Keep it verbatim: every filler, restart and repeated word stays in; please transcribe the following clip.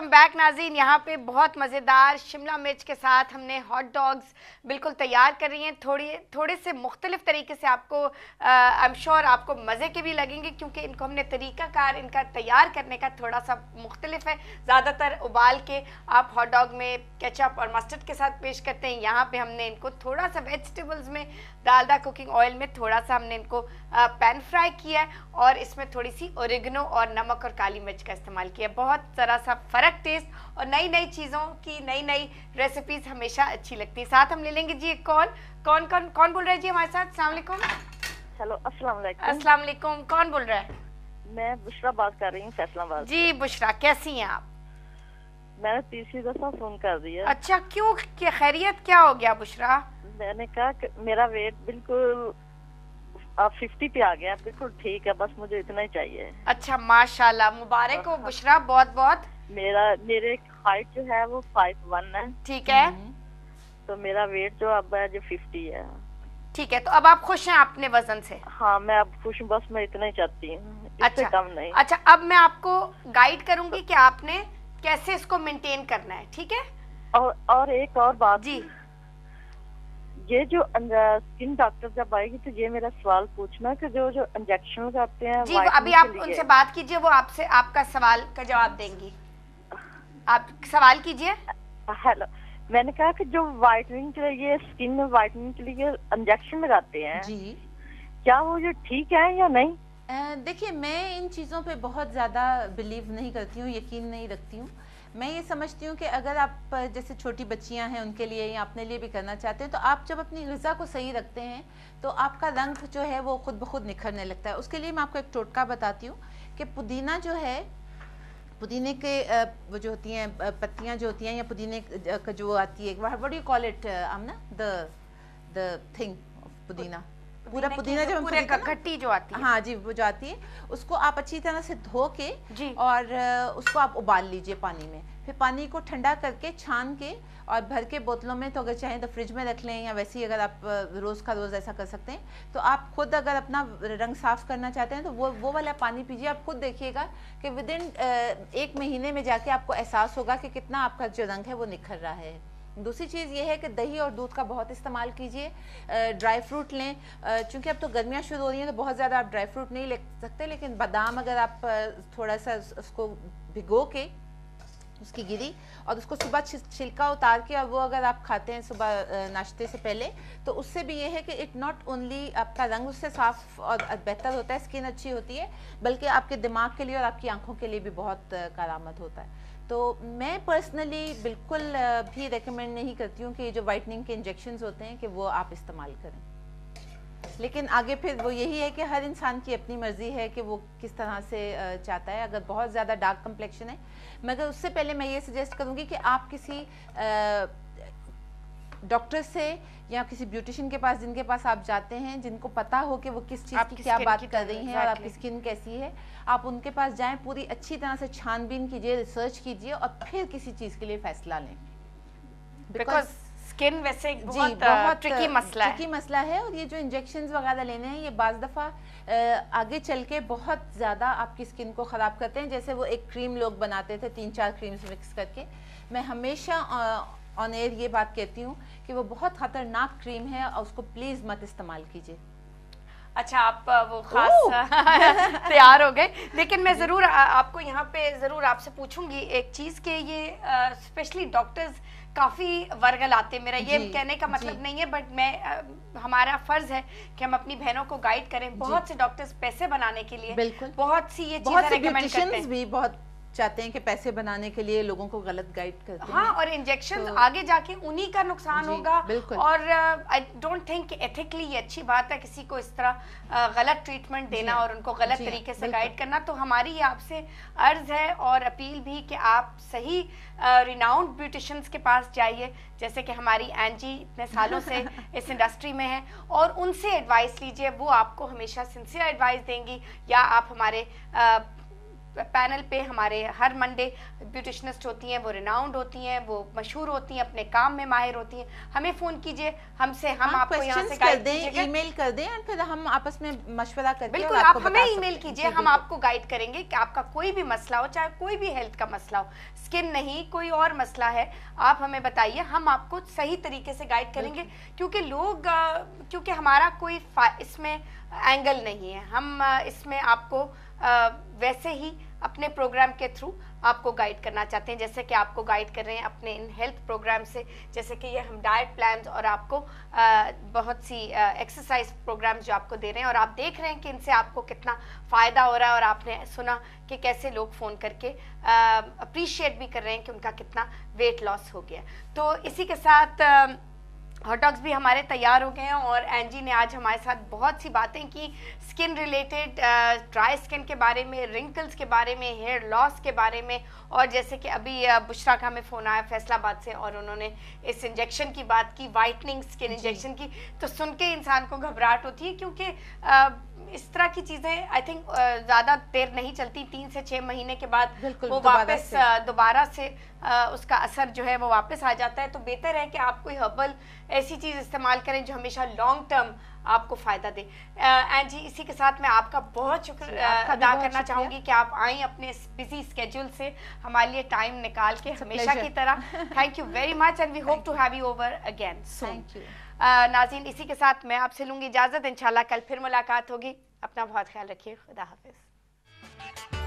Welcome back नाज़रीन। यहाँ पे बहुत मज़ेदार शिमला मिर्च के साथ हमने हॉट डॉग्स बिल्कुल तैयार कर रही हैं। थोड़ी थोड़े से मुख्तलिफ तरीके से आपको आई एम श्योर आपको मज़े के भी लगेंगे, क्योंकि इनको हमने तरीक़ाकार इनका तैयार करने का थोड़ा सा मुख्तलिफ है। ज़्यादातर उबाल के आप हॉट डॉग में केचप और मस्टर्ड के साथ पेश करते हैं, यहाँ पर हमने इनको थोड़ा सा वेजिटेबल्स में डालडा कुकिंग ऑयल में थोड़ा सा हमने इनको पैन फ्राई किया है और इसमें थोड़ी सी ओरिगनो और नमक और काली मिर्च का इस्तेमाल किया। बहुत ज़रा सा फ़र्क टेस्ट और नई नई चीज़ों की नई नई रेसिपीज़ हमेशा अच्छी लगती है। साथ हम ले लेंगे जी एक कॉल। कौन कौन कौन बोल रहा है जी हमारे साथ? अस्सलाम वालेकुम। हेलो, अस्सलाम वालेकुम। अस्सलाम वालेकुम। कौन बोल रहा है? मैं बुशरा बात कर रही हूँ फैसलाबाद जी। बुशरा, कैसी हैं आप? मैंने तीसरी दफा फोन कर दिया। अच्छा, क्यों, क्या खैरियत, क्या हो गया बुशरा? मैंने कहा मेरा वेट बिल्कुल आप फिफ्टी पे आ गया, बिल्कुल ठीक है, बस मुझे इतना ही चाहिए। अच्छा, माशाल्लाह, मुबारक हो बुशरा, बहुत बहुत। मेरा मेरे हाइट जो है वो फाइव वन है, ठीक है, तो मेरा वेट जो अब है जो फिफ्टी है, ठीक है। तो अब आप खुश हैं अपने वजन से? हाँ, मैं अब खुश हूँ, बस मैं इतना ही चाहती हूँ, इससे कम नहीं। अच्छा, अब मैं आपको गाइड करूँगी कि आपने कैसे इसको मेंटेन करना है, ठीक है। और और एक और बात जी, ये जो स्किन डॉक्टर जब आएगी तो ये मेरा सवाल पूछना कि जो जो इंजेक्शन करते हैं जी, अभी आप उनसे बात कीजिए, वो आपसे आपका सवाल का जवाब देंगी। आप सवाल कीजिए। हेलो, मैंने कहा कि जो वाइटनिंग के लिए स्किन में वाइटनिंग के लिए इंजेक्शन लगाते हैं जी, क्या वो जो ठीक है या नहीं? देखिए, मैं इन चीज़ों पे बहुत ज़्यादा बिलीव नहीं करती हूँ, यकीन नहीं रखती हूँ। मैं ये समझती हूँ कि अगर आप जैसे छोटी बच्चियाँ हैं उनके लिए या अपने लिए भी करना चाहते हैं, तो आप जब अपनी ग़िज़ा को सही रखते हैं तो आपका रंग जो है वो खुद ब खुद निखरने लगता है। उसके लिए मैं आपको एक टोटका बताती हूँ कि पुदीना जो है, पुदीने के वो जो होती हैं पत्तियाँ जो होती हैं, या पुदीने का जो आती है, what do you call it आमना, द द थिंग ऑफ पुदीना, पूरा पुदीना जो पूरे ककट्टी जो आती है, हाँ जी, वो जो आती है, उसको आप अच्छी तरह से धो के और उसको आप उबाल लीजिए पानी में, फिर पानी को ठंडा करके छान के और भर के बोतलों में, तो अगर चाहें तो फ्रिज में रख लें, या वैसे ही अगर आप रोज़ का रोज़ ऐसा कर सकते हैं। तो आप खुद अगर अपना रंग साफ़ करना चाहते हैं तो वो वो वाला पानी पीजिए, आप खुद देखिएगा कि विद इन एक महीने में जाके आपको एहसास होगा कि कितना आपका जो रंग है वो निखर रहा है। दूसरी चीज़ ये है कि दही और दूध का बहुत इस्तेमाल कीजिए, ड्राई फ्रूट लें, क्योंकि अब तो गर्मियाँ शुरू हो रही हैं तो बहुत ज़्यादा आप ड्राई फ्रूट नहीं ले सकते, लेकिन बादाम अगर आप थोड़ा सा उसको भिगो के उसकी गिरी और उसको सुबह छिलका उतार के और वो अगर आप खाते हैं सुबह नाश्ते से पहले, तो उससे भी ये है कि इट नॉट ओनली आपका रंग उससे साफ़ और बेहतर होता है, स्किन अच्छी होती है, बल्कि आपके दिमाग के लिए और आपकी आंखों के लिए भी बहुत कारामत होता है। तो मैं पर्सनली बिल्कुल भी रेकमेंड नहीं करती हूँ कि ये जो वाइटनिंग के इंजेक्शंस होते हैं कि वो आप इस्तेमाल करें, लेकिन आगे फिर वो यही है कि हर इंसान की अपनी मर्ज़ी है कि वो किस तरह से चाहता है। अगर बहुत ज़्यादा डार्क कम्प्लेक्शन है, मगर उससे पहले मैं ये सजेस्ट करूँगी कि आप किसी डॉक्टर से या किसी ब्यूटिशियन के पास, जिनके पास आप जाते हैं, जिनको पता हो कि वो किस चीज़ की क्या बात कर रही हैं और आपकी स्किन कैसी है, आप उनके पास जाएं, पूरी अच्छी तरह से छानबीन कीजिए, रिसर्च कीजिए और फिर किसी चीज़ के लिए फैसला लें। बिकॉज स्किन वैसे जी बहुत, बहुत ट्रिकी मसला है। ट्रिकी मसला है और ये जो इंजेक्शन वगैरह लेने हैं ये बाज़ दफ़ा आगे चल के बहुत ज़्यादा आपकी स्किन को ख़राब करते हैं। जैसे वो एक क्रीम लोग बनाते थे तीन चार क्रीम्स मिक्स करके, मैं हमेशा ऑन एयर ये बात कहती हूँ कि वो बहुत खतरनाक क्रीम है और उसको प्लीज़ मत इस्तेमाल कीजिए। अच्छा, आप वो खास तैयार हो गए, लेकिन मैं ज़रूर आपको यहाँ पे ज़रूर आपसे पूछूंगी एक चीज़ कि ये स्पेशली डॉक्टर्स काफ़ी वर्गल आते हैं, मेरा ये कहने का मतलब नहीं है, बट मैं आ, हमारा फ़र्ज़ है कि हम अपनी बहनों को गाइड करें। बहुत से डॉक्टर्स पैसे बनाने के लिए बहुत सी ये चीज़ें रिकमेंड करते हैं, चाहते हैं कि पैसे बनाने के लिए लोगों को गलत गाइड करते हैं। हाँ, और इंजेक्शन तो, आगे जाके उन्हीं का नुकसान होगा। और आई डोंट थिंक एथिकली ये अच्छी बात है किसी को इस तरह uh, गलत ट्रीटमेंट देना और उनको गलत तरीके से गाइड करना। तो हमारी ये आपसे अर्ज है और अपील भी कि आप सही रिनाउंड uh, ब्यूटिशंस के पास जाइए, जैसे कि हमारी एंजी इतने सालों से इस इंडस्ट्री में है, और उनसे एडवाइस लीजिए, वो आपको हमेशा सिंसियर एडवाइस देंगी। या आप हमारे uh, पैनल पे हमारे हर मंडे ब्यूटिशनिस्ट होती हैं, वो रिनाउंड होती हैं, वो मशहूर होती हैं, अपने काम में माहिर होती हैं। हमें फ़ोन कीजिए, हमसे हम आपको यहाँ से गाइड कीजिएगा, ईमेल कर दें और फिर हम आपस में मशवरा कर दें। बिल्कुल, आप हमें ईमेल कीजिए, हम आपको गाइड करेंगे कि आपका कोई भी मसला हो, चाहे कोई भी हेल्थ का मसला हो, स्किन नहीं कोई और मसला है, आप हमें बताइए, हम आपको सही तरीके से गाइड करेंगे। क्योंकि लोग, क्योंकि हमारा कोई इसमें एंगल नहीं है, हम इसमें आपको वैसे ही अपने प्रोग्राम के थ्रू आपको गाइड करना चाहते हैं, जैसे कि आपको गाइड कर रहे हैं अपने इन हेल्थ प्रोग्राम से, जैसे कि ये हम डाइट प्लान्स और आपको आ, बहुत सी एक्सरसाइज प्रोग्राम्स जो आपको दे रहे हैं, और आप देख रहे हैं कि इनसे आपको कितना फ़ायदा हो रहा है। और आपने सुना कि कैसे लोग फ़ोन करके अप्रिशिएट भी कर रहे हैं कि उनका कितना वेट लॉस हो गया। तो इसी के साथ आ, हॉट डॉग्स भी हमारे तैयार हो गए हैं, और एंजी ने आज हमारे साथ बहुत सी बातें की, स्किन रिलेटेड, ड्राई स्किन के बारे में, रिंकल्स के बारे में, हेयर लॉस के बारे में, और जैसे कि अभी बुशरा का हमें फ़ोन आया फैसलाबाद से और उन्होंने इस इंजेक्शन की बात की, वाइटनिंग स्किन इंजेक्शन की, तो सुन के इंसान को घबराहट होती है क्योंकि इस तरह की चीज़ें आई थिंक ज़्यादा देर नहीं चलती, तीन से छः महीने के बाद वो वापस दोबारा से आ, उसका असर जो है वो वापस आ जाता है। तो बेहतर है कि आप कोई हर्बल ऐसी चीज़ इस्तेमाल करें जो हमेशा लॉन्ग टर्म आपको फ़ायदा दे। एंड जी, इसी के साथ मैं आपका बहुत शुक्र अदा करना चाहूँगी कि आप आई अपने बिजी स्केड्यूल से हमारे लिए टाइम निकाल के, हमेशा की तरह। Thank you very much and we hope to have you over again soon. नाज़रीन, इसी के साथ मैं आपसे लूँगी इजाज़त, इंशाल्लाह कल फिर मुलाकात होगी। अपना बहुत ख्याल रखिए, खुदा हाफिज़।